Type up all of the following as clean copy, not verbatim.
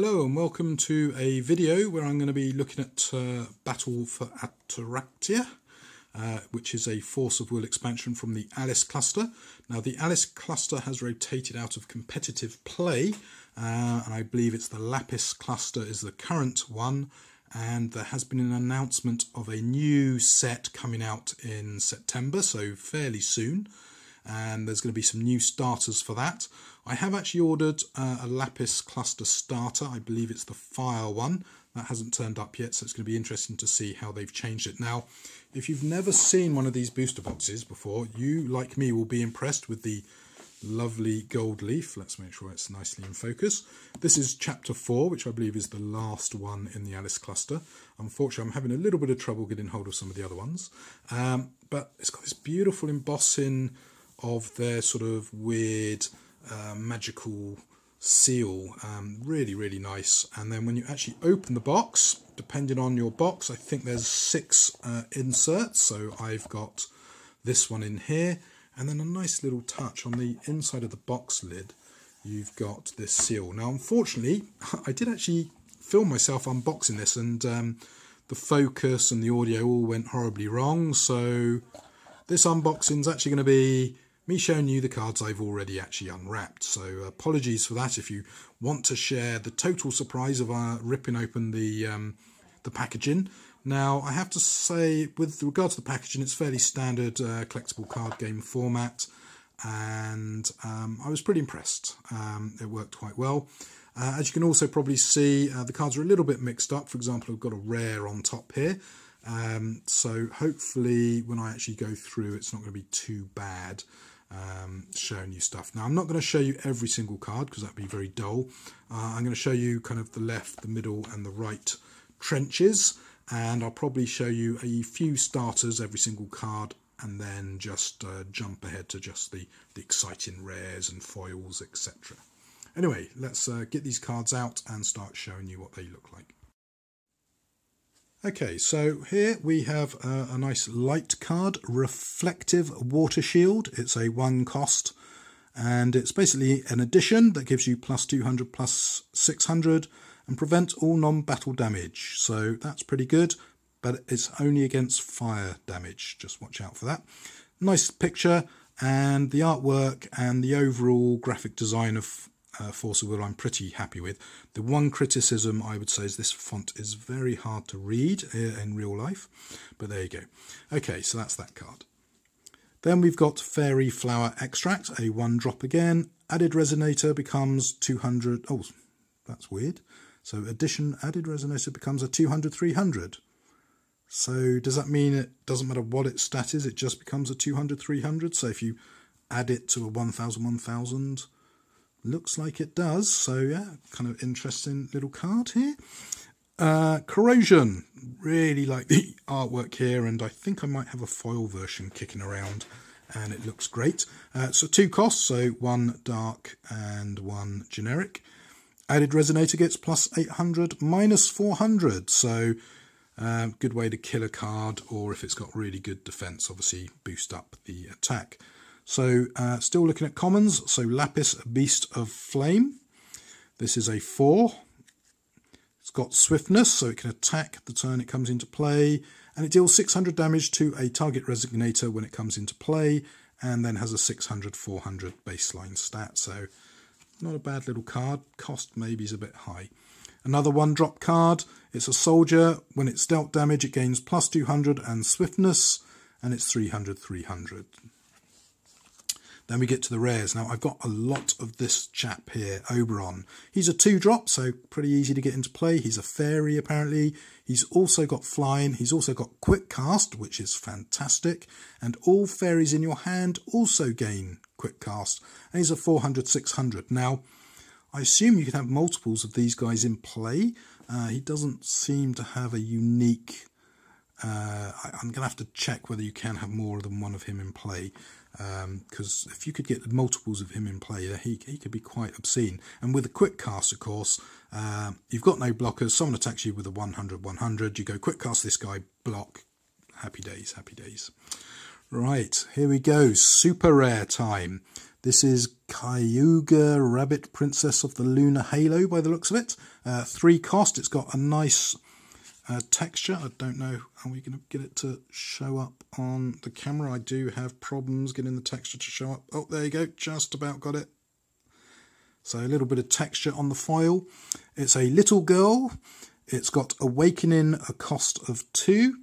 Hello and welcome to a video where I'm going to be looking at Battle for Attoractia, which is a Force of Will expansion from the Alice Cluster. Now the Alice Cluster has rotated out of competitive play, and I believe it's the Lapis Cluster is the current one, and there has been an announcement of a new set coming out in September, so fairly soon. And there's going to be some new starters for that. I have actually ordered a Lapis Cluster starter. I believe it's the fire one. That hasn't turned up yet, so it's going to be interesting to see how they've changed it. Now, if you've never seen one of these booster boxes before, you, like me, will be impressed with the lovely gold leaf. Let's make sure it's nicely in focus. This is chapter 4, which I believe is the last one in the Alice Cluster. Unfortunately, I'm having a little bit of trouble getting hold of some of the other ones. But it's got this beautiful embossing of their sort of weird magical seal. Really, really nice. And then when you actually open the box, depending on your box, I think there's 6 inserts. So I've got this one in here. And then a nice little touch on the inside of the box lid, you've got this seal. Now, unfortunately, I did actually film myself unboxing this, and the focus and the audio all went horribly wrong. So this unboxing is actually going to be me showing you the cards I've already actually unwrapped, so apologies for that. If you want to share the total surprise of ripping open the packaging. Now, I have to say, with regard to the packaging, it's fairly standard collectible card game format, and I was pretty impressed. It worked quite well. As you can also probably see, the cards are a little bit mixed up. For example, I've got a rare on top here. So hopefully when I actually go through, it's not going to be too bad showing you stuff. Now, I'm not going to show you every single card because that'd be very dull. I'm going to show you kind of the left, the middle and the right trenches, and I'll probably show you a few starters every single card, and then just jump ahead to just the exciting rares and foils, etc. Anyway, let's get these cards out and start showing you what they look like. Okay, so here we have a nice light card, Reflective Water Shield. It's a 1 cost, and it's basically an addition that gives you plus 200, plus 600, and prevent all non-battle damage. So that's pretty good, but it's only against fire damage. Just watch out for that. Nice picture, and the artwork and the overall graphic design of Force of Will I'm pretty happy with. The one criticism I would say is this font is very hard to read in real life, but there you go. Okay, so that's that card. Then we've got Fairy Flower Extract, a 1 drop again. Added Resonator becomes 200. Oh, that's weird. So addition Added Resonator becomes a 200, 300. So does that mean it doesn't matter what its stat is, it just becomes a 200, 300? So if you add it to a 1000, 1000, looks like it does. So yeah, kind of interesting little card here. Corrosion, really like the artwork here, and I think I might have a foil version kicking around, and it looks great. So 2 costs, so 1 dark and 1 generic. Added Resonator gets plus 800, minus 400. So good way to kill a card, or if it's got really good defense, obviously boost up the attack. So still looking at commons, so Lapis Beast of Flame. This is a 4. It's got swiftness, so it can attack the turn it comes into play, and it deals 600 damage to a target Resonator when it comes into play, and then has a 600, 400 baseline stat. So not a bad little card. Cost maybe is a bit high. Another 1 drop card. It's a soldier. When it's dealt damage, it gains plus 200 and swiftness, and it's 300, 300. Then we get to the rares. Now, I've got a lot of this chap here, Oberon. He's a 2 drop, so pretty easy to get into play. He's a fairy, apparently. He's also got flying. He's also got quick cast, which is fantastic. And all fairies in your hand also gain quick cast. And he's a 400, 600. Now, I assume you can have multiples of these guys in play. He doesn't seem to have a unique... I'm going to have to check whether you can have more than one of him in play, because if you could get multiples of him in play, he could be quite obscene. And with a quick cast, of course, you've got no blockers. Someone attacks you with a 100-100. You go quick cast this guy, block. Happy days, happy days. Right, here we go. Super rare time. This is Cayuga, Rabbit Princess of the Lunar Halo, by the looks of it. 3 cost. It's got a nice texture. I don't know how we're going to get it to show up on the camera. I do have problems getting the texture to show up. Oh, there you go. Just about got it. So a little bit of texture on the foil. It's a little girl. It's got Awakening, a cost of 2.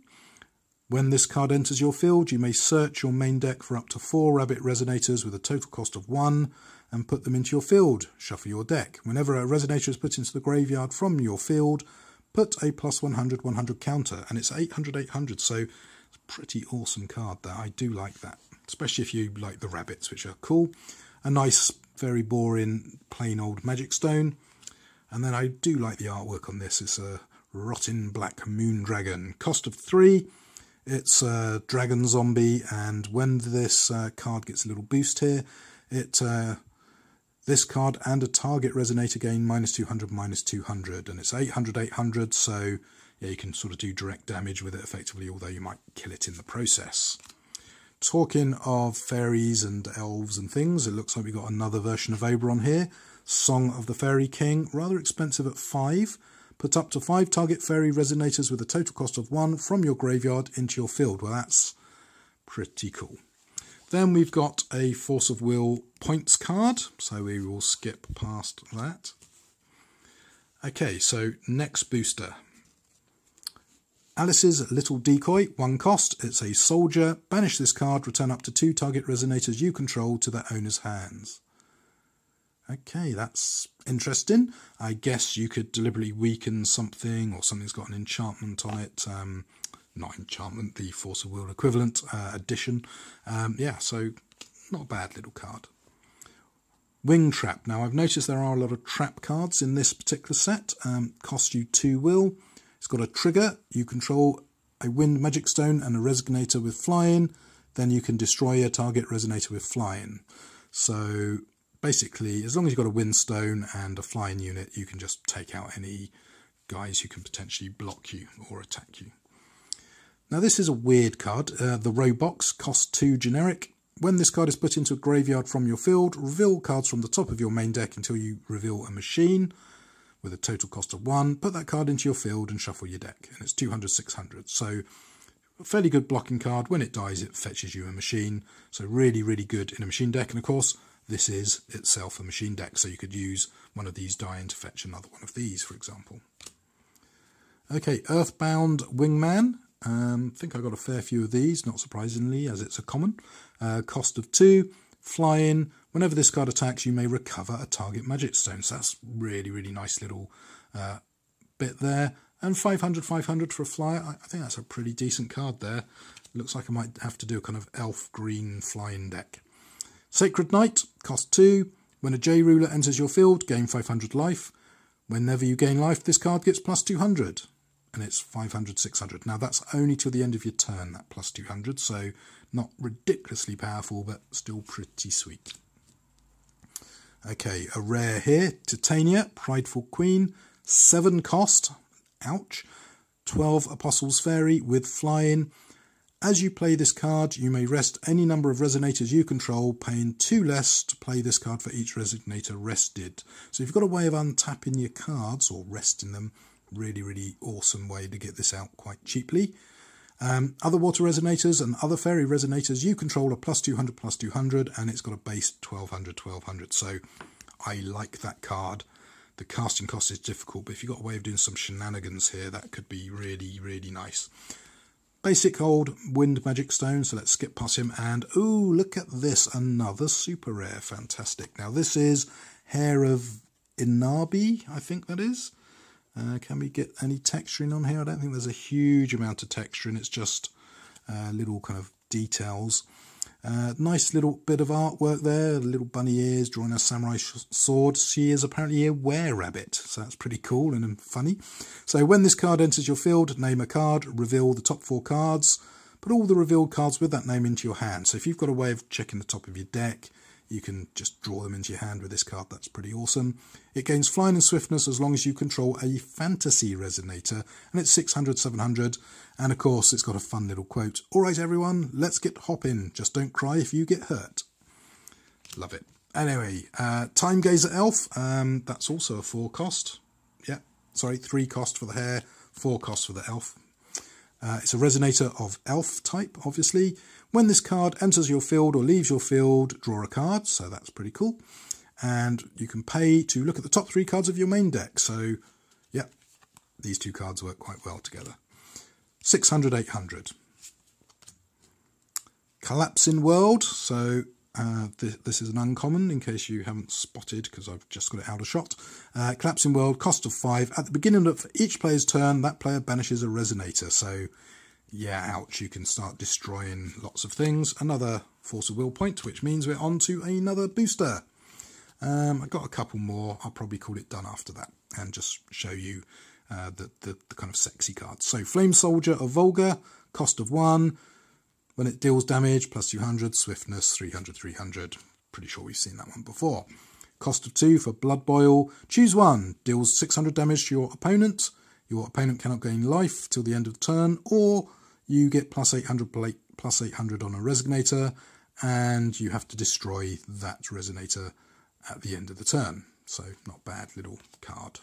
When this card enters your field, you may search your main deck for up to 4 Rabbit Resonators with a total cost of 1 and put them into your field. Shuffle your deck. Whenever a Resonator is put into the graveyard from your field, put a plus 100, 100 counter. And it's 800, 800, so it's a pretty awesome card there. I do like that, especially if you like the rabbits, which are cool. A nice, very boring, plain old Magic Stone. And then I do like the artwork on this. It's a rotten black moon dragon. Cost of 3. It's a dragon zombie, and when this card gets a little boost here, it this card and a target resonator gain -200, -200, and it's 800, 800, so yeah, you can sort of do direct damage with it effectively, although you might kill it in the process. Talking of fairies and elves and things, it looks like we've got another version of Oberon here. Song of the Fairy King, rather expensive at 5. Put up to 5 target fairy resonators with a total cost of 1 from your graveyard into your field. Well, that's pretty cool. Then we've got a Force of Will points card, so we will skip past that. Okay, so next booster. Alice's Little Decoy, 1 cost. It's a soldier. Banish this card. Return up to 2 target resonators you control to their owner's hands. Okay, that's interesting. I guess you could deliberately weaken something, or something's got an enchantment on it. Not enchantment, the Force of Will equivalent addition. Yeah, so not a bad little card. Wing Trap. Now, I've noticed there are a lot of trap cards in this particular set. Cost you 2 will. It's got a trigger. You control a Wind Magic Stone and a Resonator with flying. Then you can destroy a target Resonator with flying. So basically, as long as you've got a wind stone and a flying unit, you can just take out any guys who can potentially block you or attack you. Now, this is a weird card. The Robox, cost 2 generic. When this card is put into a graveyard from your field, reveal cards from the top of your main deck until you reveal a machine with a total cost of 1. Put that card into your field and shuffle your deck. And it's 200, 600. So a fairly good blocking card. When it dies, it fetches you a machine. So really, really good in a machine deck. And of course, this is itself a machine deck, so you could use one of these dying to fetch another one of these, for example. Okay, Earthbound Wingman. I think I got a fair few of these, not surprisingly, as it's a common. Cost of 2, flying. Whenever this card attacks, you may recover a target Magic Stone. So that's really, really nice little bit there. And 500, 500 for a flyer. I think that's a pretty decent card there. Looks like I might have to do a kind of elf green flying deck. Sacred Knight, cost 2. When a J/ruler enters your field, gain 500 life. Whenever you gain life, this card gets plus 200. And it's 500, 600. Now, that's only till the end of your turn, that plus 200. So, not ridiculously powerful, but still pretty sweet. Okay, a rare here. Titania, Prideful Queen. 7 cost. Ouch. 12 Apostles Fairy with flying. As you play this card, you may rest any number of resonators you control, paying 2 less to play this card for each resonator rested. So if you've got a way of untapping your cards or resting them, really, really awesome way to get this out quite cheaply. Other water resonators and other fairy resonators you control are plus 200, and it's got a base 1200, 1200. So I like that card. The casting cost is difficult, but if you've got a way of doing some shenanigans here, that could be really, really nice. Basic old Wind Magic Stone, so let's skip past him. And, ooh, look at this, another super rare. Fantastic. Now, this is Hare of Inaba, I think that is. Can we get any texturing on here? I don't think there's a huge amount of texturing. It's just little kind of details. Nice little bit of artwork there. The little bunny ears drawing a samurai sword. She is apparently a were-rabbit, so that's pretty cool and funny. So when this card enters your field, name a card, reveal the top 4 cards, put all the revealed cards with that name into your hand. So if you've got a way of checking the top of your deck, you can just draw them into your hand with this card. That's pretty awesome. It gains flying and swiftness as long as you control a fantasy resonator, and it's 600, 700. And of course, it's got a fun little quote. All right, everyone, let's get hopping. Just don't cry if you get hurt. Love it. Anyway, Time Gazer Elf, that's also a 4-cost. Yeah, sorry, 3-cost for the hare, 4-cost for the elf. It's a Resonator of Elf type, obviously. When this card enters your field or leaves your field, draw a card, so that's pretty cool. And you can pay to look at the top 3 cards of your main deck, so yeah, these 2 cards work quite well together. 600, 800. Collapsing World, so this is an uncommon in case you haven't spotted, because I've just got it out of shot. Collapsing World, cost of 5. At the beginning of each player's turn, that player banishes a Resonator, so yeah, ouch, you can start destroying lots of things. Another Force of Will point, which means we're on to another booster. I've got a couple more. I'll probably call it done after that and just show you the kind of sexy cards. So Flame Soldier of Volga, cost of 1. When it deals damage, plus 200, swiftness, 300, 300. Pretty sure we've seen that one before. Cost of 2 for Blood Boil. Choose 1. Deals 600 damage to your opponent. Your opponent cannot gain life till the end of the turn, or you get plus 800 on a Resonator, and you have to destroy that Resonator at the end of the turn. So not bad little card.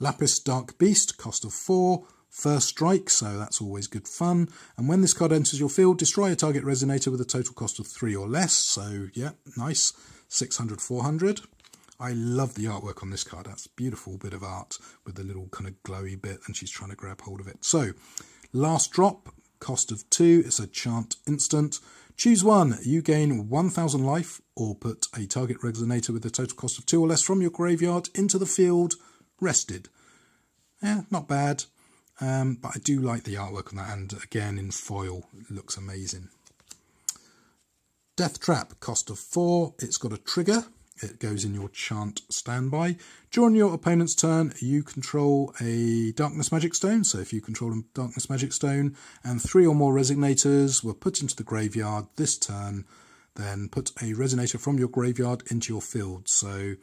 Lapis Dark Beast, cost of 4. First Strike, so that's always good fun. And when this card enters your field, destroy a target Resonator with a total cost of 3 or less. So yeah, nice. 600, 400. I love the artwork on this card. That's a beautiful bit of art with the little kind of glowy bit, and she's trying to grab hold of it. So Last Drop, cost of 2. It's a chant instant. Choose 1. You gain 1000 life, or put a target Resonator with a total cost of 2 or less from your graveyard into the field, rested. Yeah, not bad. But I do like the artwork on that, and again in foil it looks amazing. Death Trap, cost of 4. It's got a trigger. It goes in your chant standby. During your opponent's turn, you control a Darkness Magic Stone. So if you control a Darkness Magic Stone and 3 or more Resonators were put into the graveyard this turn, then put a Resonator from your graveyard into your field. So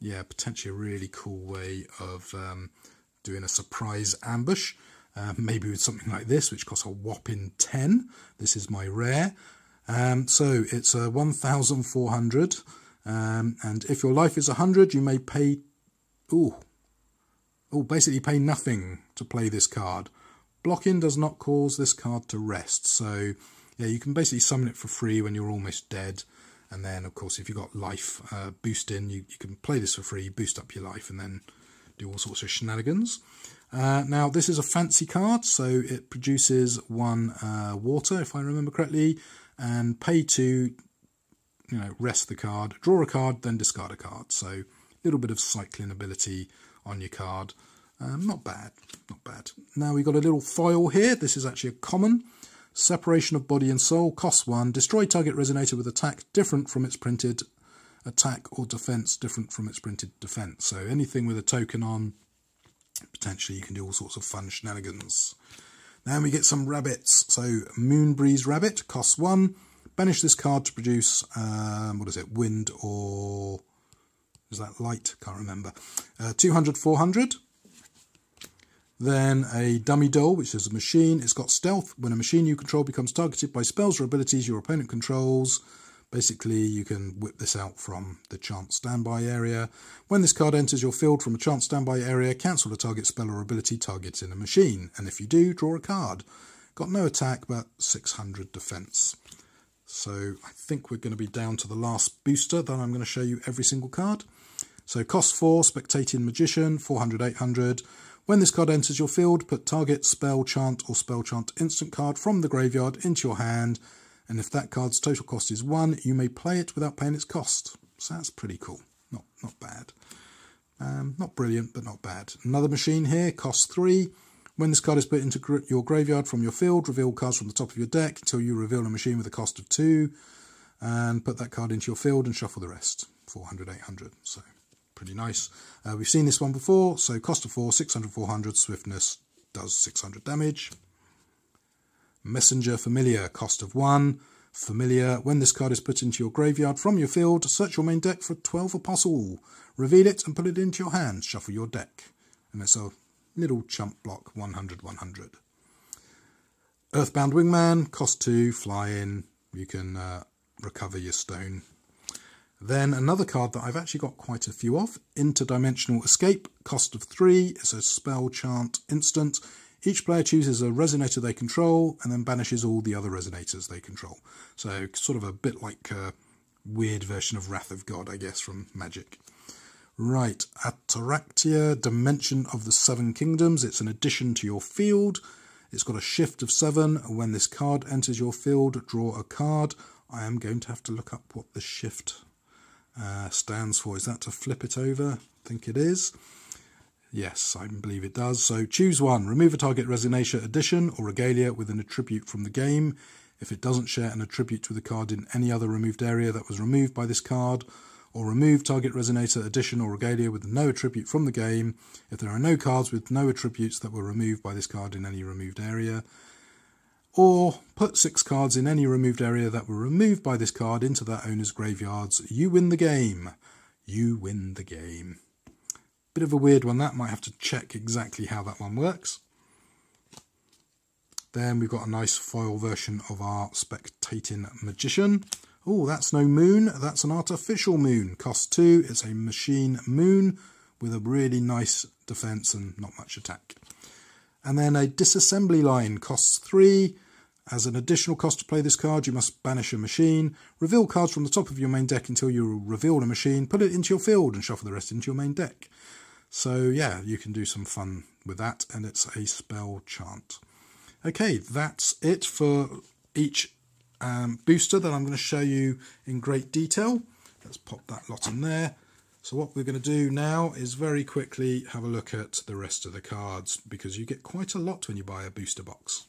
yeah, potentially a really cool way of doing a surprise ambush, maybe with something like this, which costs a whopping 10. This is my rare. So it's a 1,400. And if your life is 100, you may pay... basically pay nothing to play this card. Blocking does not cause this card to rest. So yeah, you can basically summon it for free when you're almost dead. And then, of course, if you've got life boosting, you can play this for free, boost up your life, and then do all sorts of shenanigans. Now, this is a fancy card, so it produces 1 water, if I remember correctly, and pay to, you know, rest the card, draw a card, then discard a card. So a little bit of cycling ability on your card. Not bad, not bad. Now we've got a little foil here. This is actually a common. Separation of Body and Soul, costs 1. Destroy target Resonator with attack different from its printed attack, or defense different from its printed defense. So anything with a token on, potentially you can do all sorts of fun shenanigans. Then we get some rabbits. So Moonbreeze Rabbit, costs 1. Banish this card to produce what is it, wind, or is that light? Can't remember. 200, 400. Then a Dummy Doll, which is a machine. It's got stealth. When a machine you control becomes targeted by spells or abilities your opponent controls, basically, you can whip this out from the chant standby area. When this card enters your field from a chant standby area, cancel a target spell or ability targeting a machine. And if you do, draw a card. Got no attack, but 600 defense. So I think we're going to be down to the last booster. Then I'm going to show you every single card. So cost 4, Spectating Magician, 400, 800. When this card enters your field, put target spell, chant, or spell chant instant card from the graveyard into your hand. And if that card's total cost is 1, you may play it without paying its cost. So that's pretty cool. Not bad. Not brilliant, but not bad. Another machine here, costs 3. When this card is put into your graveyard from your field, reveal cards from the top of your deck until you reveal a machine with a cost of 2. And put that card into your field and shuffle the rest. 400, 800. So pretty nice. We've seen this one before. So cost of 4, 600, 400. Swiftness, does 600 damage. Messenger Familiar, cost of 1. Familiar, when this card is put into your graveyard from your field, search your main deck for 12 Apostle. Reveal it and put it into your hand. Shuffle your deck. And it's a little chump block, 100, 100. Earthbound Wingman, cost 2, flying. You can recover your stone. Then another card that I've actually got quite a few of, Interdimensional Escape, cost of 3, it's a spell, chant, instant. Each player chooses a resonator they control and then banishes all the other resonators they control. So sort of a bit like a weird version of Wrath of God, I guess, from Magic. Right, Attaractia, Dimension of the Seven Kingdoms. It's an addition to your field. It's got a shift of 7. When this card enters your field, draw a card. I am going to have to look up what the shift stands for. Is that to flip it over? I think it is. Yes, I believe it does. So choose one. Remove a target Resonator, addition, or regalia with an attribute from the game. If it doesn't share an attribute with the card in any other removed area that was removed by this card, or remove target Resonator, addition, or regalia with no attribute from the game. If there are no cards with no attributes that were removed by this card in any removed area, or put 6 cards in any removed area that were removed by this card into their owner's graveyards, you win the game. You win the game. Bit of a weird one, that might have to check exactly how that one works. Then we've got a nice foil version of our Spectating Magician. Oh, that's no moon, that's an artificial moon. Cost 2, it's a machine moon with a really nice defense and not much attack. And then a Disassembly Line, costs 3. As an additional cost to play this card, you must banish a machine. Reveal cards from the top of your main deck until you reveal a machine, put it into your field and shuffle the rest into your main deck. So yeah, you can do some fun with that, and it's a spell chant. Okay, that's it for each booster that I'm going to show you in great detail. Let's pop that lot in there. So what we're going to do now is very quickly have a look at the rest of the cards, because you get quite a lot when you buy a booster box.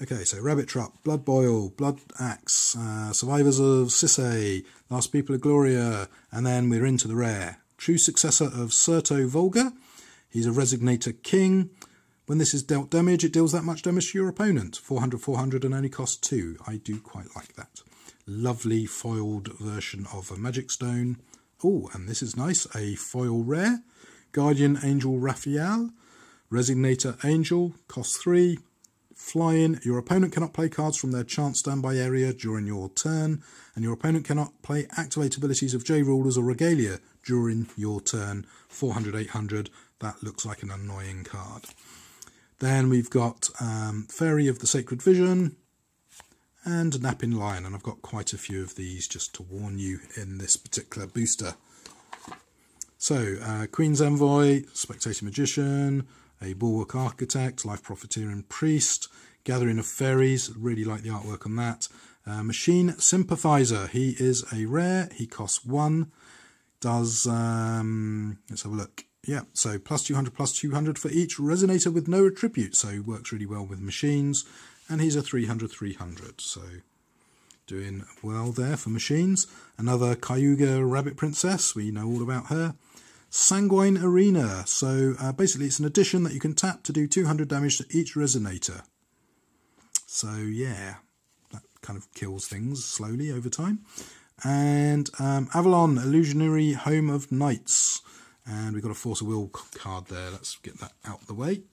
Okay, so Rabbit Trap, Blood Boil, Blood Axe, Survivors of Sisay, Last People of Gloria, and then we're into the rare. True Successor of Certo Volga. He's a Resignator King. When this is dealt damage, it deals that much damage to your opponent. 400/400 and only costs 2. I do quite like that. Lovely foiled version of a Magic Stone. Oh, and this is nice, a foil rare. Guardian Angel Raphael, Resignator Angel, costs 3. Fly in, your opponent cannot play cards from their chant standby area during your turn, and your opponent cannot play activate abilities of J/rulers or regalia during your turn. 400/800, that looks like an annoying card. Then we've got Fairy of the Sacred Vision and Napping Lion, and I've got quite a few of these just to warn you in this particular booster. So Queen's Envoy, Spectator Magician, a Bulwark Architect, Life Profiteering Priest, Gathering of Fairies, really like the artwork on that. Machine Sympathizer, he is a rare, he costs 1. Does, let's have a look. Yeah, so +200/+200 for each resonator with no attribute, so works really well with machines. And he's a 300/300, so doing well there for machines. Another Cayuga Rabbit Princess, we know all about her. Sanguine Arena, so basically it's an addition that you can tap to do 200 damage to each resonator. So yeah, that kind of kills things slowly over time. And Avalon, Illusionary Home of Knights, and we've got a Force of Will card there. Let's get that out the way.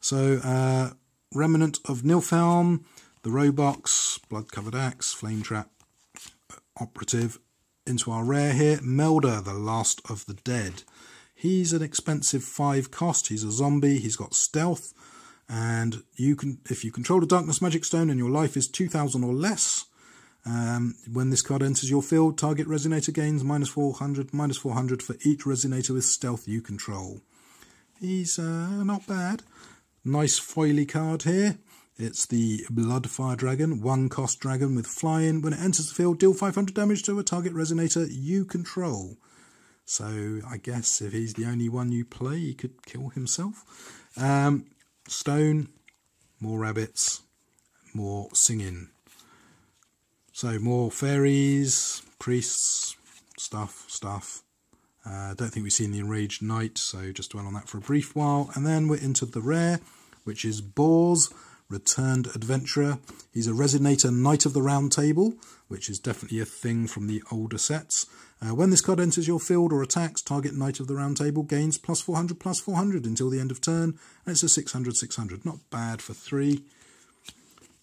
So Remnant of Nilfheim, the Robox, Blood Covered Axe, Flame Trap Operative. Into our rare here, Melder, the Last of the Dead. He's an expensive 5 cost. He's a zombie. He's got stealth, and you can, if you control a Darkness Magic Stone and your life is 2,000 or less, when this card enters your field, target resonator gains -400/-400 for each resonator with stealth you control. He's not bad. Nice foily card here. It's the Bloodfire Dragon, 1 cost dragon with flying. When it enters the field, deal 500 damage to a target resonator you control. So I guess if he's the only one you play, he could kill himself. Stone, more rabbits, more singing. So more fairies, priests, stuff. I don't think we've seen the Enraged Knight, so just dwell on that for a brief while. And then we're into the rare, which is Boar's Returned Adventurer. He's a Resonator Knight of the Round Table, which is definitely a thing from the older sets. When this card enters your field or attacks, target Knight of the Round Table gains +400/+400 until the end of turn, and it's a 600/600. Not bad for 3.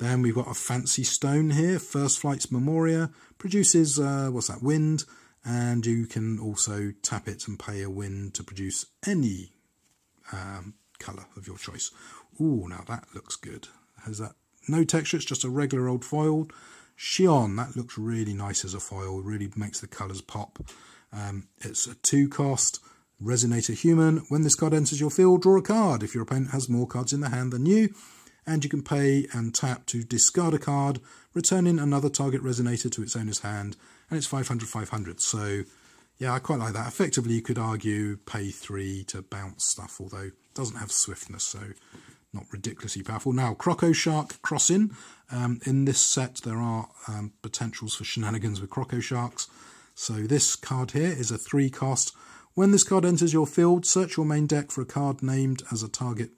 Then we've got a fancy stone here. First Flight's Memoria produces, what's that, wind. And you can also tap it and pay a wind to produce any colour of your choice. Ooh, now that looks good. Has that no texture? It's just a regular old foil. Shion, that looks really nice as a foil. Really makes the colours pop. It's a 2-cost Resonator Human. When this card enters your field, draw a card. If your opponent has more cards in the hand than you, and you can pay and tap to discard a card, returning another target Resonator to its owner's hand. And it's 500/500, so yeah, I quite like that. Effectively, you could argue pay 3 to bounce stuff, although it doesn't have swiftness, so not ridiculously powerful. Now, Croco Shark Crossing. In this set, there are potentials for shenanigans with Croco Sharks. So this card here is a 3-cost. When this card enters your field, search your main deck for a card named as a target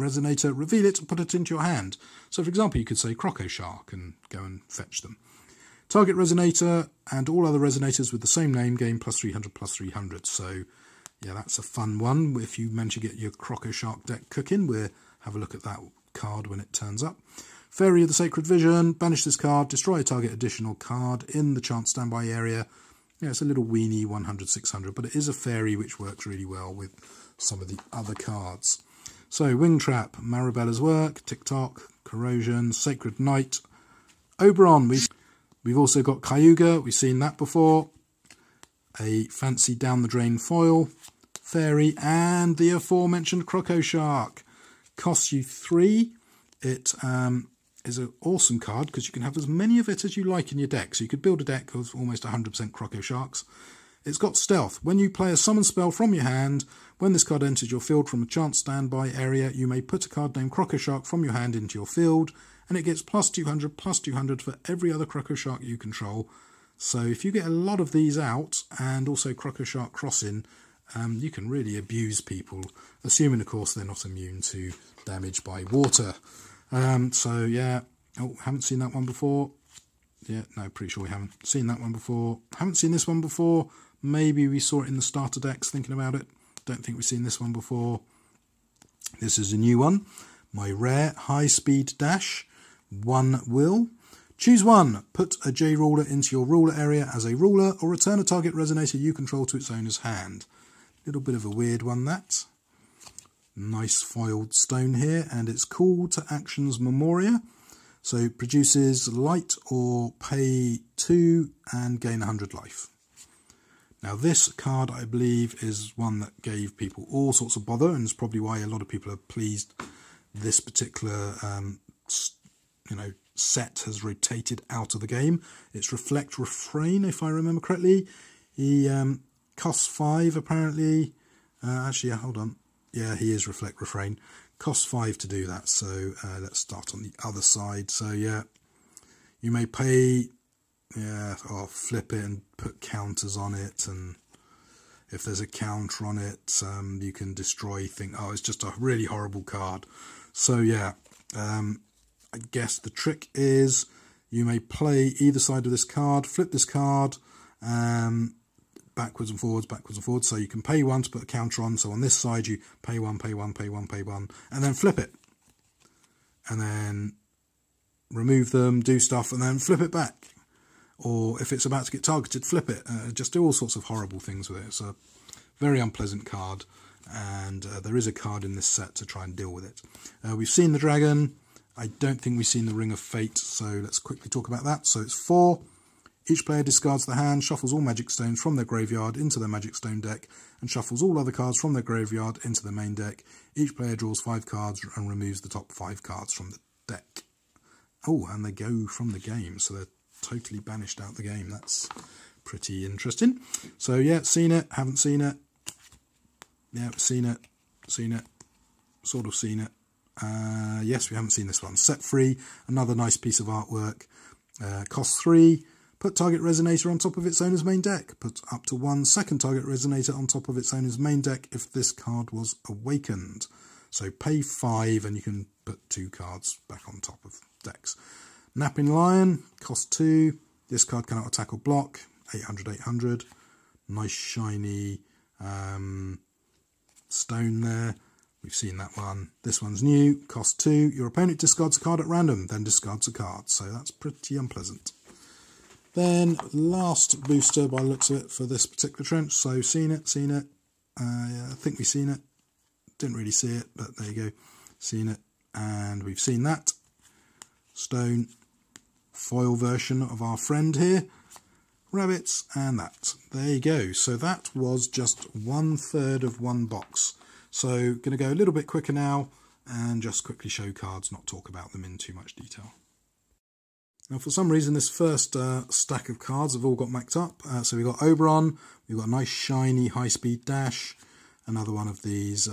Resonator, reveal it, and put it into your hand. So, for example, you could say Croco Shark and go and fetch them. Target Resonator and all other Resonators with the same name gain +300/+300. So, yeah, that's a fun one. If you manage to get your Croco Shark deck cooking, we'll have a look at that card when it turns up. Fairy of the Sacred Vision. Banish this card. Destroy a target additional card in the Chant standby area. Yeah, it's a little weenie 100/600, but it is a fairy which works really well with some of the other cards. So, Wing Trap, Marabella's Work, Tick-Tock, Corrosion, Sacred Knight, Oberon. We've also got Cayuga, we've seen that before, a fancy down the drain foil, fairy, and the aforementioned Croco Shark. Costs you 3. It is an awesome card because you can have as many of it as you like in your deck. So you could build a deck of almost 100% Croco Sharks. It's got stealth. When you play a summon spell from your hand, when this card enters your field from a Chant standby area, you may put a card named Croco Shark from your hand into your field. And it gets +200/+200 for every other Croco Shark you control. So if you get a lot of these out, and also Croco Shark Crossing, you can really abuse people, assuming, of course, they're not immune to damage by water. So, yeah. Oh, haven't seen that one before. Yeah, no, pretty sure we haven't seen that one before. Haven't seen this one before. Maybe we saw it in the starter decks, thinking about it. Don't think we've seen this one before. This is a new one. My rare high-speed dash. 1 will. Choose 1. Put a J/ruler into your ruler area as a ruler, or return a target Resonator you control to its owner's hand. Little bit of a weird one, that. Nice foiled stone here, and it's Call to Action's Memoria. So it produces light or pay 2 and gain 100 life. Now this card, I believe, is one that gave people all sorts of bother, and it's probably why a lot of people are pleased this particular set has rotated out of the game. It's Reflect Refrain, if I remember correctly. He costs 5, apparently. Actually, yeah, hold on. Yeah, he is Reflect Refrain. Costs 5 to do that, so let's start on the other side. So, yeah, you may pay... Yeah, I'll flip it and put counters on it, and if there's a counter on it, you can destroy things. Oh, it's just a really horrible card. So, yeah... I guess the trick is you may play either side of this card, flip this card backwards and forwards. So you can pay 1 to put a counter on. So on this side, you pay 1, pay 1, pay 1, pay 1, and then flip it. And then remove them, do stuff, and then flip it back. Or if it's about to get targeted, flip it. Just do all sorts of horrible things with it. It's a very unpleasant card. And there is a card in this set to try and deal with it. We've seen the dragon. I don't think we've seen the Ring of Fate, so let's quickly talk about that. So it's 4. Each player discards the hand, shuffles all magic stones from their graveyard into their magic stone deck, and shuffles all other cards from their graveyard into their main deck. Each player draws 5 cards and removes the top 5 cards from the deck. Oh, and they go from the game, so they're totally banished out the game. That's pretty interesting. So yeah, seen it, haven't seen it. Yeah, seen it, sort of seen it. Yes, we haven't seen this one. Set Free, another nice piece of artwork. Cost 3. Put target Resonator on top of its owner's main deck. Put up to 1 second target Resonator on top of its owner's main deck if this card was awakened. So pay 5 and you can put 2 cards back on top of decks. Napping Lion, cost 2. This card cannot attack or block. 800/800. Nice shiny stone there. We've seen that one. This one's new. Cost 2. Your opponent discards a card at random, then discards a card. So that's pretty unpleasant. Then last booster by the looks of it for this particular trench. So seen it. Yeah, I think we've seen it. Didn't really see it, but there you go. Seen it. And we've seen that. Stone foil version of our friend here. Rabbits and that. There you go. So that was just 1/3 of one box. So going to go a little bit quicker now and just quickly show cards, not talk about them in too much detail. Now for some reason this first stack of cards have all got maxed up. So we've got Oberon, we've got a nice shiny high speed dash, another one of these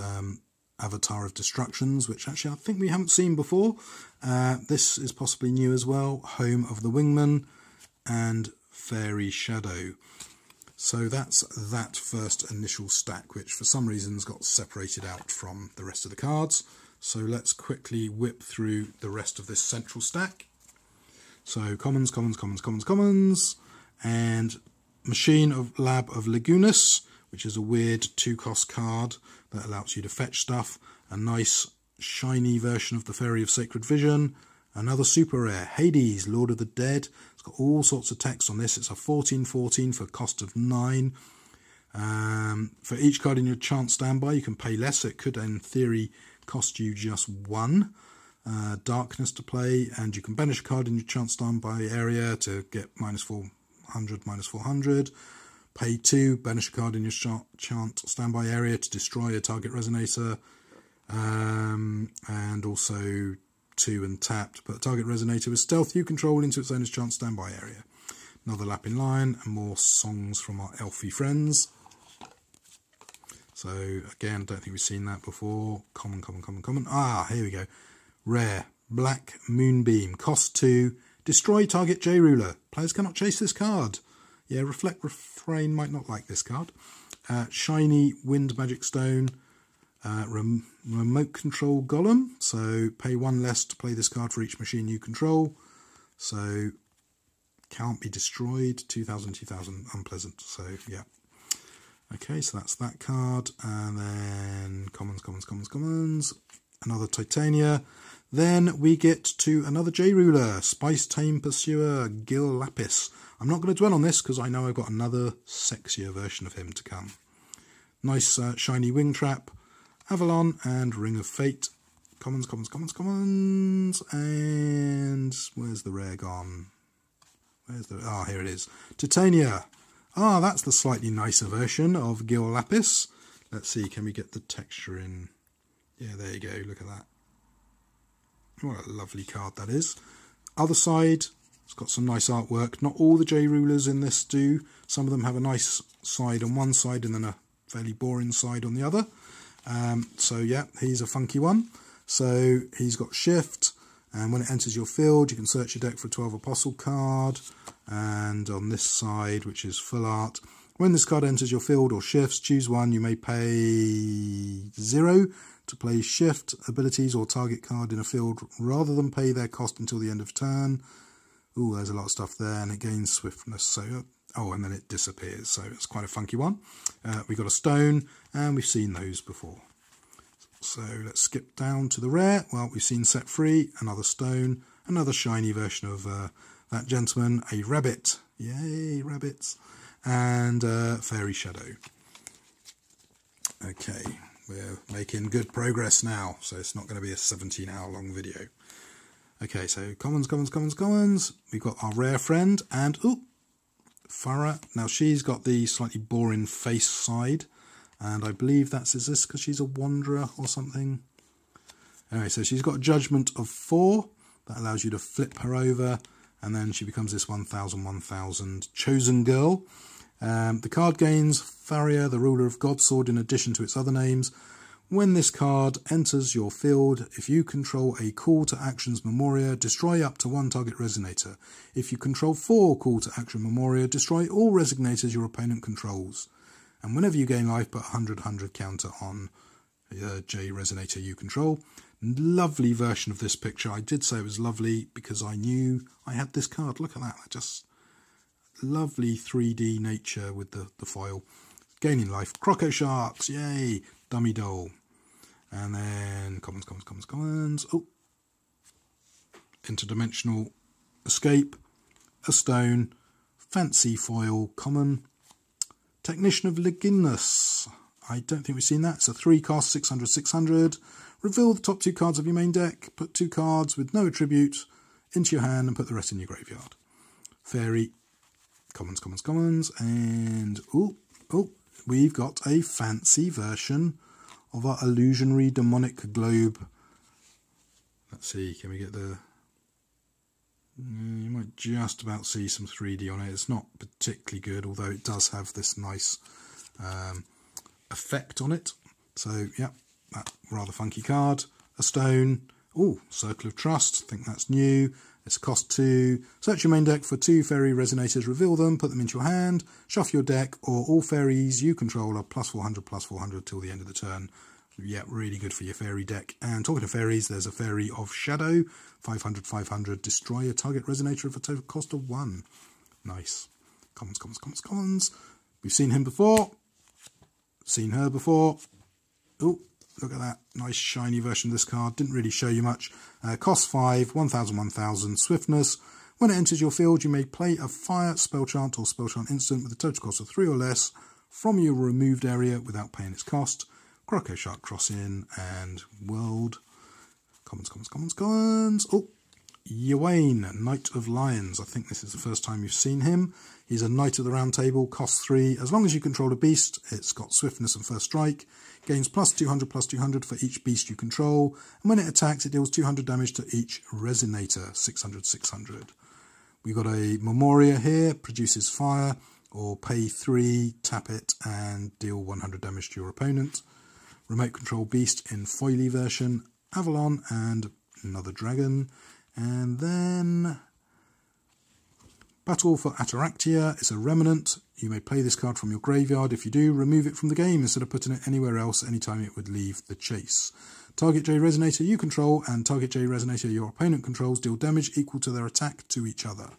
Avatar of Destructions, which actually I think we haven't seen before. This is possibly new as well, Home of the Wingman and Fairy Shadow. So that's that first initial stack, which for some reason's got separated out from the rest of the cards. So let's quickly whip through the rest of this central stack. So commons, and Machine of Lab of Lagunas, which is a weird 2-cost card that allows you to fetch stuff. A nice shiny version of the Fairy of Sacred Vision. Another super rare, Hades, Lord of the Dead. It's got all sorts of text on this. It's a 14/14 for a cost of 9. For each card in your Chant standby, you can pay less. It could, in theory, cost you just 1 darkness to play. And you can banish a card in your Chant standby area to get -400, -400. Pay 2, banish a card in your Chant standby area to destroy a target Resonator. And also 2 and tapped, but the target Resonator with stealth you control into its owner's Chant standby area. Another Lap in Line and more songs from our elfy friends. So again, don't think we've seen that before. Common. Ah, here we go. Rare Black Moonbeam, cost 2, destroy target J/ruler. Players cannot chase this card. Yeah, Reflect Refrain might not like this card. Shiny Wind Magic Stone. Remote Control Golem, so pay 1 less to play this card for each machine you control. So can't be destroyed, 2000, unpleasant. So yeah, okay, so that's that card. And then commons, another Titania. Then we get to another J/ruler, Spice Tame Pursuer, Gill Lapis. I'm not going to dwell on this because I know I've got another sexier version of him to come. Nice shiny Wing Trap, Avalon and Ring of Fate. Commons, and where's the rare gone? Ah, here it is. Titania. Ah, that's the slightly nicer version of Gill Lapis. Let's see, can we get the texture in? Yeah, there you go, look at that. What a lovely card that is. Other side, it's got some nice artwork. Not all the J/rulers in this do. Some of them have a nice side on one side and then a fairly boring side on the other. So yeah, he's a funky one. So he's got shift, and when it enters your field you can search your deck for a 12 apostle card. And on this side, which is full art, when this card enters your field or shifts, choose one. You may pay 0 to play shift abilities or target card in a field rather than pay their cost until the end of turn. Ooh, there's a lot of stuff there, and it gains swiftness. So oh, and then it disappears, so it's quite a funky one. We've got a stone, and we've seen those before. So let's skip down to the rare. Well, we've seen Set Free, another stone, another shiny version of that gentleman, a rabbit. Yay, rabbits. And Fairy Shadow. Okay, we're making good progress now, so it's not going to be a 17-hour long video. Okay, so commons. We've got our rare friend, and ooh, Farah. Now she's got the slightly boring face side, and I believe that's is this because she's a wanderer or something. Anyway, so she's got a judgment of 4 that allows you to flip her over, and then she becomes this 1000 chosen girl. The card gains Faria, the ruler of Godsword, in addition to its other names. When this card enters your field, if you control a Call to Actions Memoria, destroy up to 1 target Resonator. If you control 4 Call to Action Memoria, destroy all Resonators your opponent controls. And whenever you gain life, put 100/100 counter on J Resonator you control. Lovely version of this picture. I did say it was lovely because I knew I had this card. Look at that. Just lovely 3D nature with the foil. Gaining life. Croco Sharks. Yay. Dummy Doll. And then commons. Oh, interdimensional escape, a stone, fancy foil, common, Technician of Liginus. I don't think we've seen that. It's a 3-cost, 600/600. Reveal the top 2 cards of your main deck. Put 2 cards with no attribute into your hand and put the rest in your graveyard. Fairy. Commons. And oh, we've got a fancy version of our illusionary demonic globe. Let's see, can we get the... You might just about see some 3D on it. It's not particularly good, although it does have this nice... effect on it. So yeah, that rather funky card. A stone. Oh, Circle of Trust. I think that's new. It's cost 2. Search your main deck for 2 fairy resonators, reveal them, put them into your hand, shuffle your deck, or all fairies you control are +400/+400 till the end of the turn. Yeah, really good for your fairy deck. And talking of fairies, there's a Fairy of Shadow, 500/500, destroy a target resonator of a total cost of 1. Nice. Commons. We've seen him before. Seen her before. Oh, look at that nice shiny version of this card. Didn't really show you much. Cost 5, 1000/1000, swiftness. When it enters your field, you may play a fire spell chant or spell chant instant with a total cost of 3 or less from your removed area without paying its cost. Croco Shark Cross-in and World. Commons. Oh, Ywaine, Knight of Lions. I think this is the first time you've seen him. He's a Knight of the Round Table, cost 3. As long as you control a beast, it's got swiftness and first strike. Gains +200/+200 for each beast you control. And when it attacks, it deals 200 damage to each resonator, 600/600. We've got a Memoria here, produces fire, or pay 3, tap it, and deal 100 damage to your opponent. Remote control beast in foily version, Avalon, and another dragon. And then Battle for Attoractia is a remnant. You may play this card from your graveyard. If you do, remove it from the game instead of putting it anywhere else anytime it would leave the chase. Target J Resonator you control and target J Resonator your opponent controls deal damage equal to their attack to each other.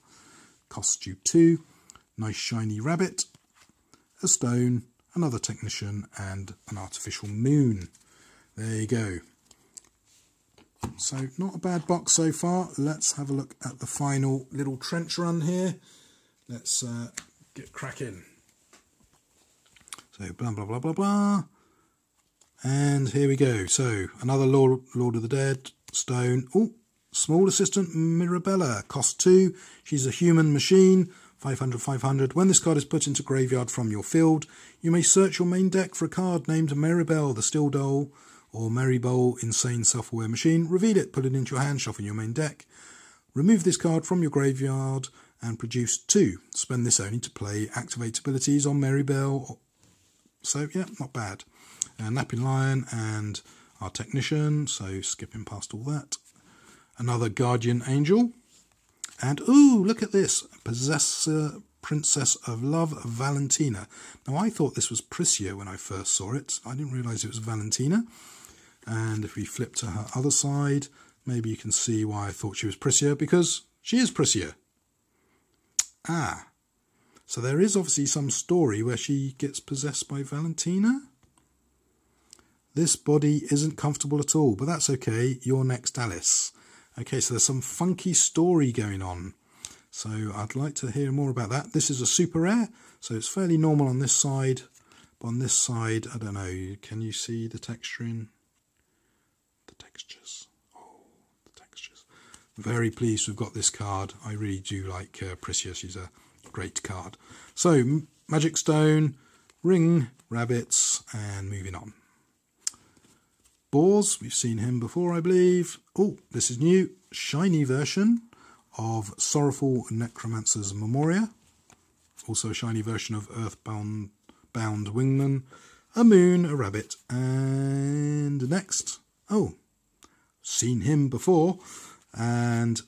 Costs you 2. Nice shiny rabbit, a stone, another Technician, and an artificial moon. There you go. So not a bad box so far. Let's have a look at the final little trench run here. Let's get cracking. So blah blah blah. And here we go. So another Lord of the Dead stone. Oh, small assistant Mirabella. Cost 2. She's a human machine. 500/500. When this card is put into graveyard from your field, you may search your main deck for a card named Mirabelle the Still Doll. Or Maribel, Insane Self-Aware Machine. Reveal it, put it into your hand, shuffle your main deck. Remove this card from your graveyard and produce 2. Spend this only to play activate abilities on Maribel. So, yeah, not bad. Napping Lion and our Technician, so skipping past all that. Another Guardian Angel. And, ooh, look at this. Possessor Princess of Love, Valentina. Now, I thought this was Priscia when I first saw it. I didn't realise it was Valentina. And if we flip to her other side, maybe you can see why I thought she was Priscia, because she is Priscia. Ah, so there is obviously some story where she gets possessed by Valentina. This body isn't comfortable at all, but that's okay. You're next, Alice. Okay, so there's some funky story going on. So I'd like to hear more about that. This is a super rare, so it's fairly normal on this side. But on this side, I don't know, can you see the texturing? The textures. Very pleased we've got this card. I really do like Priscia. She's a great card. So Magic Stone, Ring, Rabbits, and moving on. Boars, we've seen him before, I believe. Oh, this is new, shiny version of Sorrowful Necromancer's Memoria. Also a shiny version of Earthbound Wingman. A moon, a rabbit, and next. Oh, seen him before, and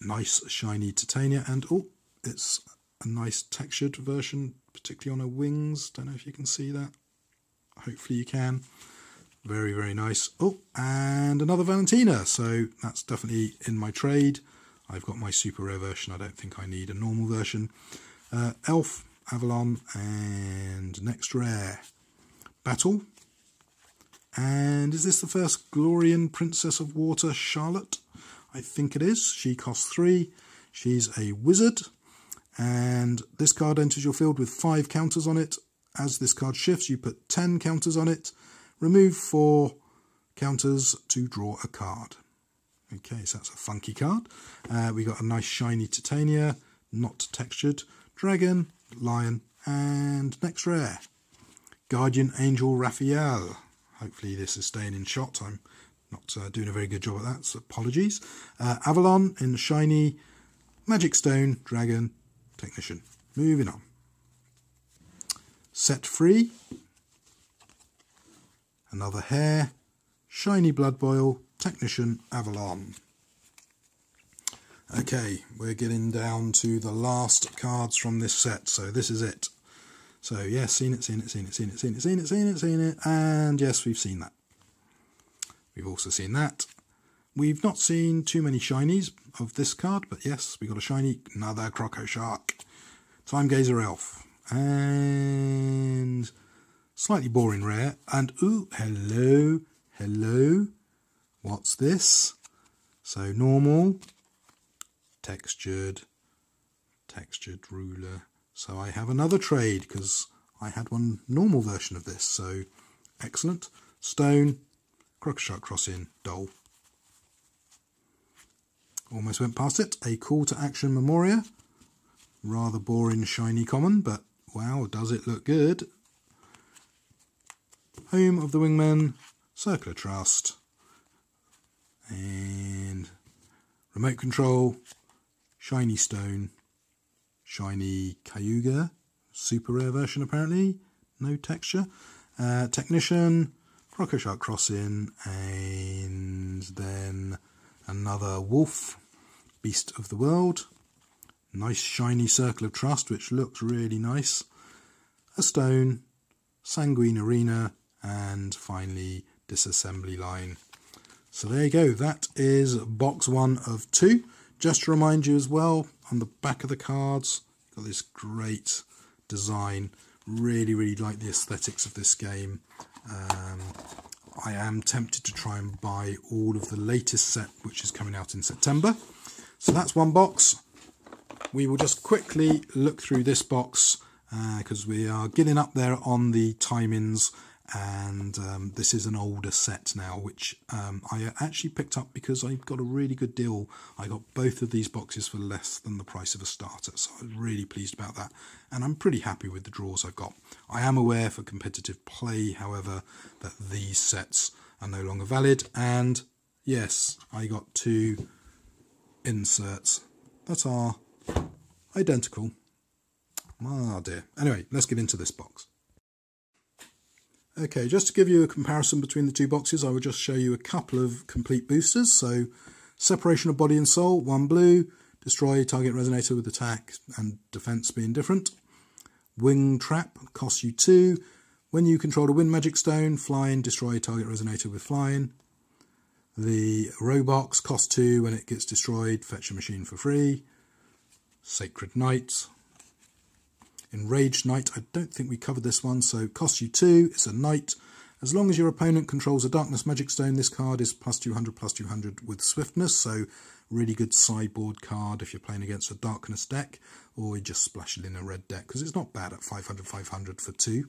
nice shiny Titania, and oh, it's a nice textured version, particularly on her wings. Don't know if you can see that. Hopefully you can. Very, very nice. Oh, and another Valentina, so that's definitely in my trade. I've got my super rare version. I don't think I need a normal version. Elf, Avalon, and next rare. Battle. And is this the first Glorian Princess of Water, Charlotte? I think it is. She costs 3. She's a wizard. And this card enters your field with 5 counters on it. As this card shifts, you put 10 counters on it. Remove 4 counters to draw a card. Okay, so that's a funky card. We got a nice shiny Titania, not textured. Dragon, Lion, and next rare, Guardian Angel Raphael. Hopefully this is staying in shot. I'm not doing a very good job at that, so apologies. Avalon in shiny, Magic Stone, Dragon, Technician. Moving on. Set Free. Another Hare, shiny Blood Boil, Technician, Avalon. Okay, we're getting down to the last cards from this set, so this is it. So yes, seen it, and yes, we've seen that. We've also seen that. We've not seen too many shinies of this card, but yes, we got a shiny, another Croco Shark, Time Gazer Elf, and slightly boring rare. And ooh, hello, hello. What's this? So normal. Textured ruler. So I have another trade because I had one normal version of this. So excellent. Stone, Crocoshark Crossing, Dole. Almost went past it. A Call to Action Memoria. Rather boring shiny common, but wow, does it look good. Home of the Wingmen, Circular Trust, and Remote Control. Shiny Stone, shiny Cayuga, super rare version apparently, no texture, Technician, Crocoshark Crossing, and then another Wolf, Beast of the World, nice shiny Circle of Trust which looks really nice, a Stone, Sanguine Arena, and finally Disassembly Line. So there you go, that is box 1 of 2. Just to remind you as well, on the back of the cards, got this great design. Really, really like the aesthetics of this game. I am tempted to try and buy all of the latest set, which is coming out in September. So that's one box. We will just quickly look through this box because we are getting up there on the timings. And this is an older set now, which I actually picked up because I got a really good deal. I got both of these boxes for less than the price of a starter, so I was really pleased about that, and I'm pretty happy with the draws I've got. I am aware for competitive play, however, that these sets are no longer valid, and yes, I got 2 inserts that are identical. Ah dear. Anyway, let's get into this box. Okay, just to give you a comparison between the 2 boxes, I will just show you a couple of complete boosters. So, Separation of Body and Soul, 1 blue. Destroy target resonator with attack and defense being different. Wing Trap costs you 2. When you control a Wind Magic Stone, fly and destroy target resonator with flying. The Robox costs 2. When it gets destroyed, fetch a machine for free. Sacred Knight. Enraged Knight, I don't think we covered this one, so costs you 2, it's a Knight. As long as your opponent controls a Darkness Magic Stone, this card is +200/+200 with Swiftness, so really good sideboard card if you're playing against a Darkness deck, or you just splash it in a red deck, because it's not bad at 500/500 for 2.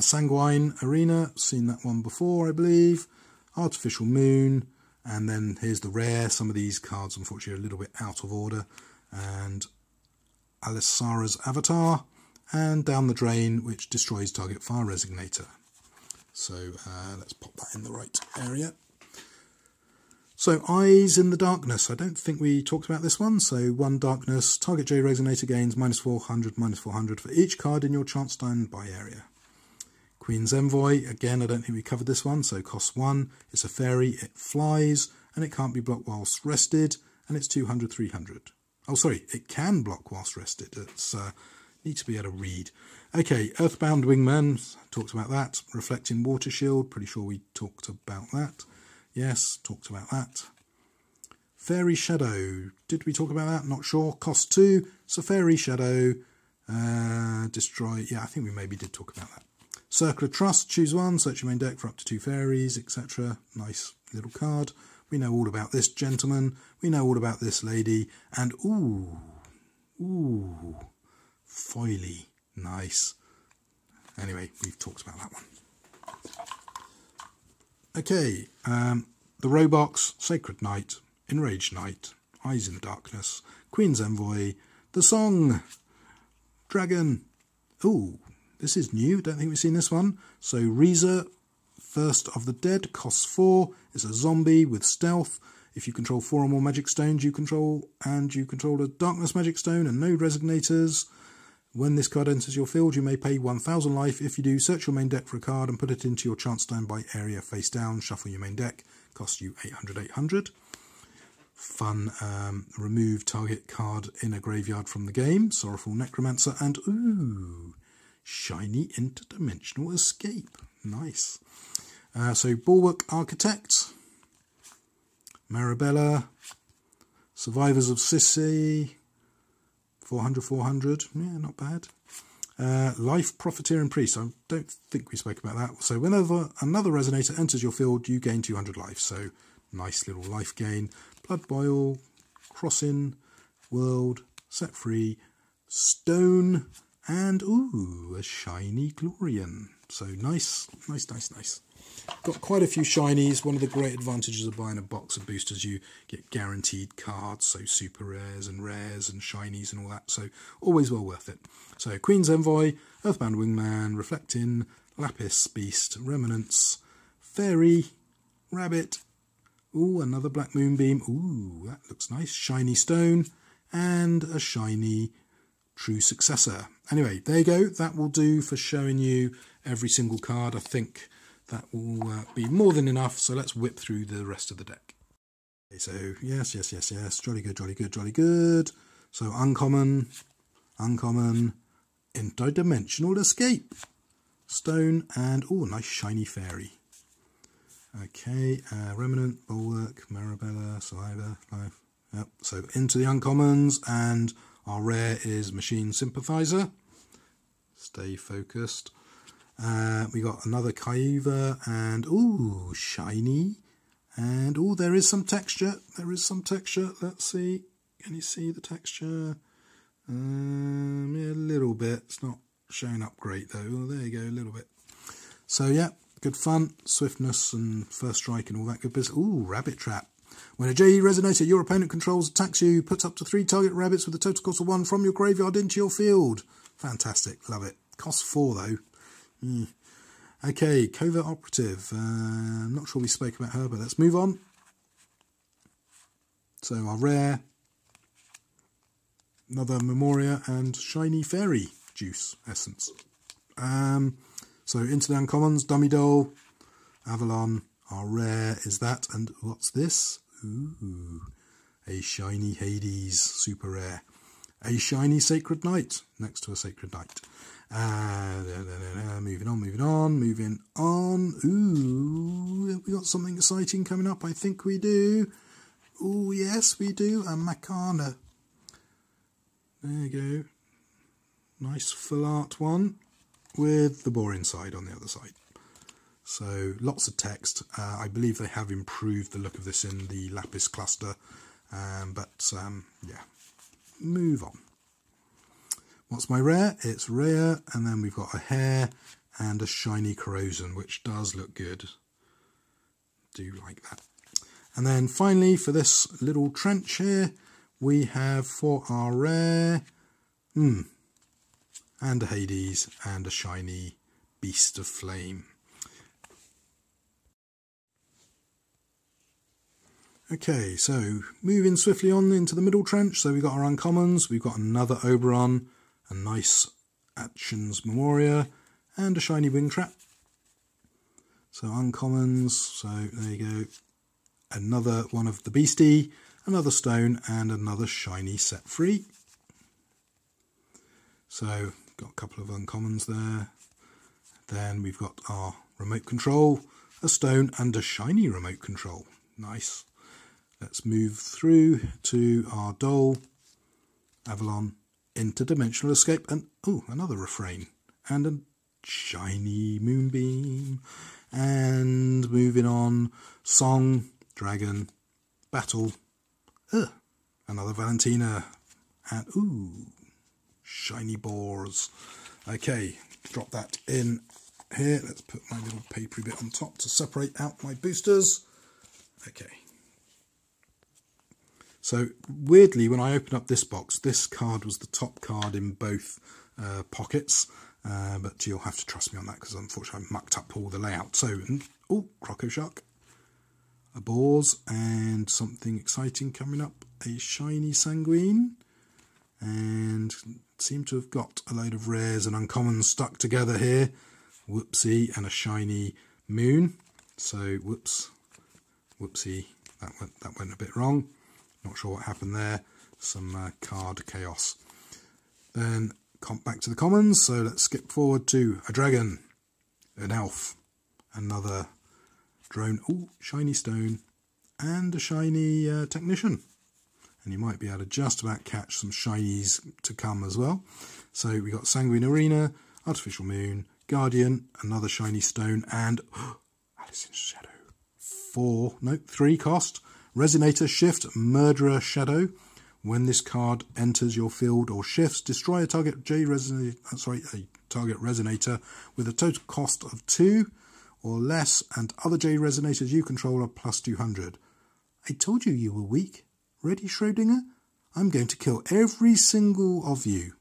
Sanguine Arena, seen that one before I believe. Artificial Moon, and then here's the rare. Some of these cards unfortunately are a little bit out of order, and Alissara's Avatar, and Down the Drain, which destroys target fire resonator. So let's pop that in the right area. So Eyes in the Darkness, I don't think we talked about this one. So 1 Darkness, target J resonator gains -400/-400 for each card in your Chant standby area. Queen's Envoy, again I don't think we covered this one, so costs 1, it's a fairy, it flies, and it can't be blocked whilst rested, and it's 200/300. Oh, sorry, it can block whilst rested. It's need to be able to read. Okay, Earthbound Wingman, talked about that. Reflecting Water Shield, pretty sure we talked about that. Yes, talked about that. Fairy Shadow, did we talk about that? Not sure. Cost 2, so Fairy Shadow, destroy. Yeah, I think we maybe did talk about that. Circle of Trust, choose one, search your main deck for up to 2 fairies, etc. Nice little card. We know all about this gentleman, we know all about this lady, and ooh, foily, nice. Anyway, we've talked about that one. Okay, the Robox, Sacred Knight, Enraged Knight, Eyes in the Darkness, Queen's Envoy, the Song, Dragon. Ooh, this is new, don't think we've seen this one. So Reza, First of the Dead, costs 4, is a zombie with stealth. If you control 4 or more magic stones, you control a darkness magic stone and no resonators. When this card enters your field, you may pay 1,000 life. If you do, search your main deck for a card and put it into your chant stone by area face down. Shuffle your main deck, costs you 800. Fun, remove target card in a graveyard from the game, Sorrowful Necromancer, and ooh, shiny interdimensional escape. Nice. So Bulwark Architect, Mirabella, Survivors of Sissi, 400, yeah, not bad. Life Profiteer and Priest, I don't think we spoke about that. So whenever another Resonator enters your field, you gain 200 life, so nice little life gain. Blood Boil, Crossing, World, Set Free, Stone, and ooh, a shiny Glorian. So nice. Got quite a few shinies. One of the great advantages of buying a box of boosters, you get guaranteed cards, so super rares and shinies and all that, so always well worth it. So Queen's Envoy, Earthbound Wingman, Reflecting, Lapis Beast, Remnants, Fairy, Rabbit, ooh, another Black Moonbeam, ooh, that looks nice, shiny Stone, and a shiny True Successor. Anyway, there you go, that will do for showing you every single card. I think that will be more than enough, so let's whip through the rest of the deck. Okay, so yes, jolly good. So uncommon, interdimensional escape, stone, and oh, nice shiny fairy. Okay, Remnant, Bulwark, Mirabella, Survivor, Life. Yep, so into the uncommons, and our rare is Machine Sympathizer. Stay focused. We got another Cayuga, and ooh, shiny. And ooh, there is some texture. Let's see. Can you see the texture? Yeah, a little bit. It's not showing up great though. Oh, there you go, a little bit. So yeah, good fun. Swiftness and first strike and all that good business. Ooh, Rabbit Trap. When a J/E Resonator your opponent controls attacks you, put up to 3 target rabbits with a total cost of 1 from your graveyard into your field. Fantastic, love it. Costs 4 though. Mm. Okay, Covert Operative. I'm not sure we spoke about her, but let's move on. So our rare, another Memoria, and shiny Fairy Juice Essence. So into the uncommons, Dummy Doll, Avalon. Our rare is that, and what's this? Ooh, a shiny Hades, super rare. A shiny Sacred Knight, next to a Sacred Knight. Moving on. Ooh, have we got something exciting coming up? I think we do. Ooh, yes, we do. A Macana. There you go. Nice full art one with the boring side on the other side. So lots of text. I believe they have improved the look of this in the Lapis Cluster, yeah, move on. What's my rare? It's rare, and then we've got a hare and a shiny corrosion, which does look good. Do like that. And then finally, for this little trench here, we have for our rare, and a Hades and a shiny Beast of Flame. Okay, so moving swiftly on into the middle trench. So we've got our uncommons, we've got another Oberon, a nice Actions Memoria, and a shiny Wing Trap. So uncommons, so there you go. Another one of the Beastie, another Stone, and another shiny Set Free. So got a couple of uncommons there. Then we've got our Remote Control, a Stone, and a shiny Remote Control. Nice. Let's move through to our Dole, Avalon, Interdimensional Escape, and oh, another Refrain, and a Shiny Moonbeam. And moving on, Song, Dragon, Battle, another Valentina, and ooh, Shiny Boars. Okay, drop that in here. Let's put my little papery bit on top to separate out my boosters. Okay. So, weirdly, when I opened up this box, this card was the top card in both pockets. But you'll have to trust me on that, because unfortunately I mucked up all the layout. So, oh, Croco Shark, a Boars, and something exciting coming up, a Shiny Sanguine. And seem to have got a load of rares and uncommons stuck together here. Whoopsie, and a Shiny Moon. So, whoops, whoopsie, that went a bit wrong. Not sure what happened there. Some card chaos. Then back to the commons, so let's skip forward to a dragon, an elf, another drone, ooh, shiny stone, and a shiny technician. And you might be able to just about catch some shinies to come as well. So we got Sanguine Arena, Artificial Moon, Guardian, another shiny stone, and Alice in Shadow. 3 cost. Resonator, Shift, Murderer Shadow. When this card enters your field or shifts, destroy a target target resonator with a total cost of 2 or less, and other J resonators you control are plus 200. I told you were weak. Ready, Schrodinger? I'm going to kill every single of you.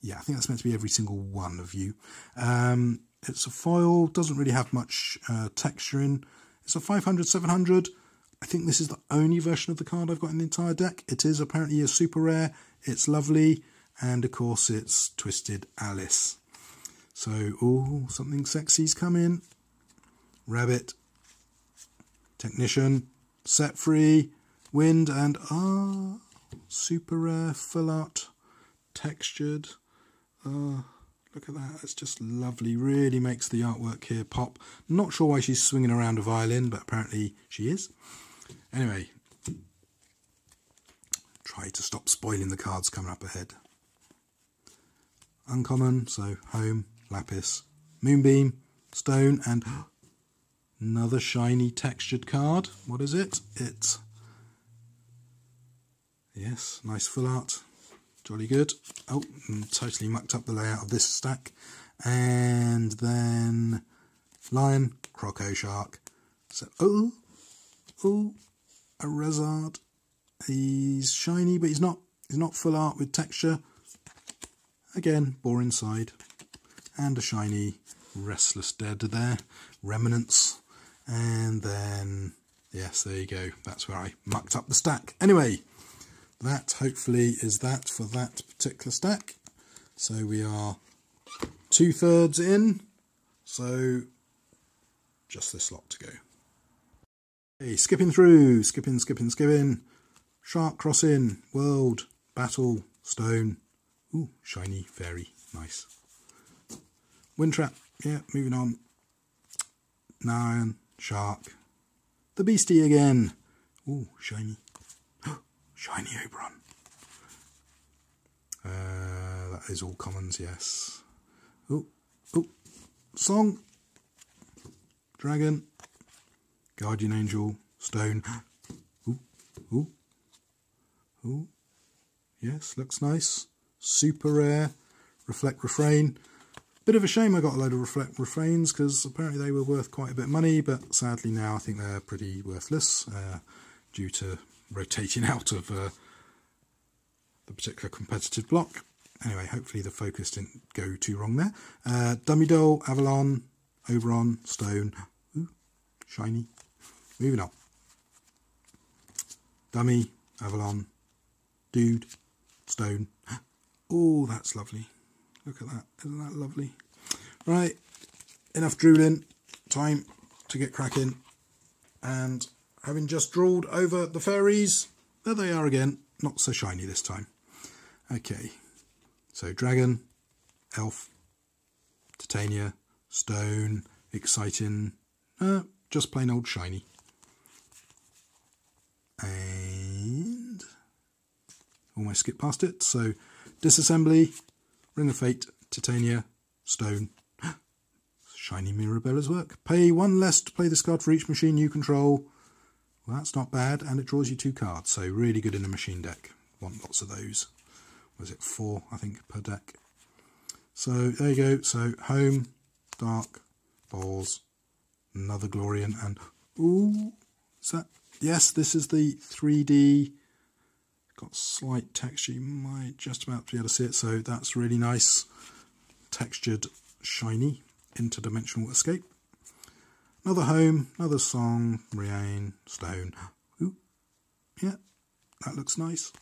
Yeah, I think that's meant to be every single one of you. It's a foil, doesn't really have much texture in. It's a 500, 700. I think this is the only version of the card I've got in the entire deck. It is apparently a super rare. It's lovely. And of course it's Twisted Alice. So, ooh, something sexy's coming. Rabbit. Technician. Set Free. Wind. And super rare. Full art. Textured. Look at that. It's just lovely. Really makes the artwork here pop. Not sure why she's swinging around a violin, but apparently she is. Anyway, try to stop spoiling the cards coming up ahead. Uncommon, so Home, Lapis, Moonbeam, Stone, and another shiny textured card. What is it? It's, yes, nice full art. Jolly good. Oh, totally mucked up the layout of this stack. And then Lion, Croco Shark. So, oh, a Rezard. He's shiny, but he's not full art with texture. Again, Boar Inside. And a shiny Restless Dead there. Remnants. And then, yes, there you go. That's where I mucked up the stack. Anyway, that hopefully is that for that particular stack. So we are 2/3 in. So just this lot to go. Okay, skipping through, skipping. Shark Crossing, World, Battle, Stone. Ooh, shiny fairy, nice. Windtrap, yeah, moving on. Nine, Shark. The Beastie again. Ooh, shiny. Shiny Oberon. That is all commons, yes. Oh, Song, Dragon, Guardian Angel, Stone. Ooh, yes, looks nice. Super rare, Reflect Refrain. Bit of a shame I got a load of Reflect Refrains, because apparently they were worth quite a bit of money, but sadly now I think they're pretty worthless due to rotating out of the particular competitive block. Anyway, hopefully the focus didn't go too wrong there. Dummy Doll, Avalon, Oberon, Stone. Ooh, shiny. Moving on. Dummy, Avalon, Dude, Stone. Oh, that's lovely. Look at that. Isn't that lovely? Right, enough drooling. Time to get cracking. And having just drooled over the fairies, there they are again, not so shiny this time. Okay, so Dragon, Elf, Titania, Stone, exciting, just plain old shiny. And almost skipped past it, so Disassembly, Ring of Fate, Titania, Stone, Shiny Mirabella's work. Pay one less to play this card for each machine you control. Well, that's not bad, and it draws you 2 cards, so really good in a machine deck. Want lots of those. Was it 4, I think, per deck? So there you go. So Home, Dark, Balls, another Glorian, and ooh, is that? Yes, this is the 3D. Got slight texture. You might just about be able to see it. So that's really nice, textured, shiny, interdimensional escape. Another Home, another Song, Riane, Stone. Ooh, yeah, that looks nice.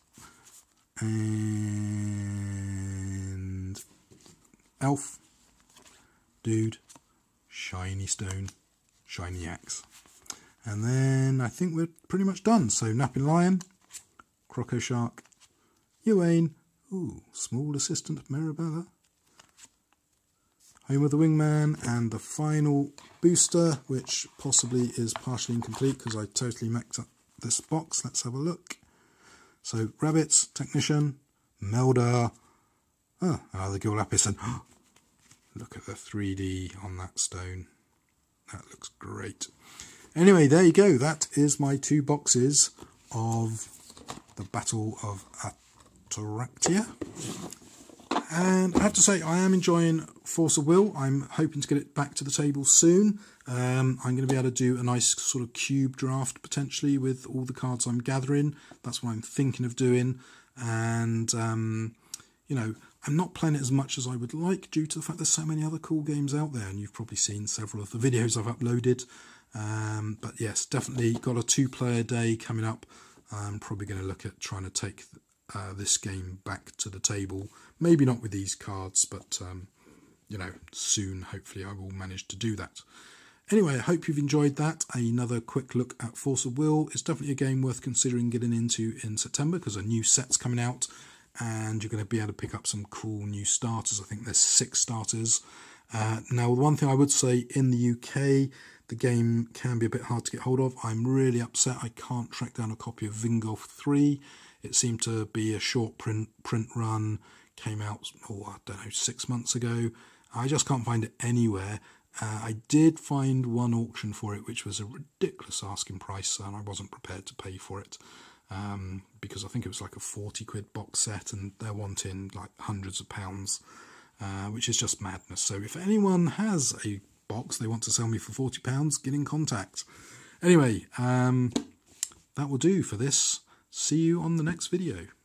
And Elf, Dude, Shiny Stone, Shiny Axe. And then I think we're pretty much done. So Napping Lion, Croco Shark, Ywaine, ooh, Small Assistant Mirabella, Home of the Wingman, and the final booster, which possibly is partially incomplete because I totally maxed up this box. Let's have a look. So Rabbits, Technician, Meldar, another Gill Lapis, and look at the 3D on that stone. That looks great. Anyway, there you go. That is my 2 boxes of the Battle of Attoractia. And I have to say, I am enjoying Force of Will. I'm hoping to get it back to the table soon. I'm going to be able to do a nice sort of cube draft, potentially, with all the cards I'm gathering. That's what I'm thinking of doing. And, you know, I'm not playing it as much as I would like due to the fact there's so many other cool games out there. And you've probably seen several of the videos I've uploaded. But, yes, definitely got a 2-player day coming up. I'm probably going to look at trying to take this game back to the table. Maybe not with these cards, but you know, soon hopefully I will manage to do that. Anyway, I hope you've enjoyed that. Another quick look at Force of Will. It's definitely a game worth considering getting into in September because a new set's coming out and you're going to be able to pick up some cool new starters. I think there's 6 starters. Now, the one thing I would say, in the UK, the game can be a bit hard to get hold of. I'm really upset I can't track down a copy of Vingolf 3. It seemed to be a short print run, came out, oh, I don't know, 6 months ago. I just can't find it anywhere. I did find one auction for it, which was a ridiculous asking price, and I wasn't prepared to pay for it because I think it was like a 40 quid box set, and they're wanting like hundreds of pounds, which is just madness. So if anyone has a box they want to sell me for £40, get in contact. Anyway, that will do for this. See you on the next video.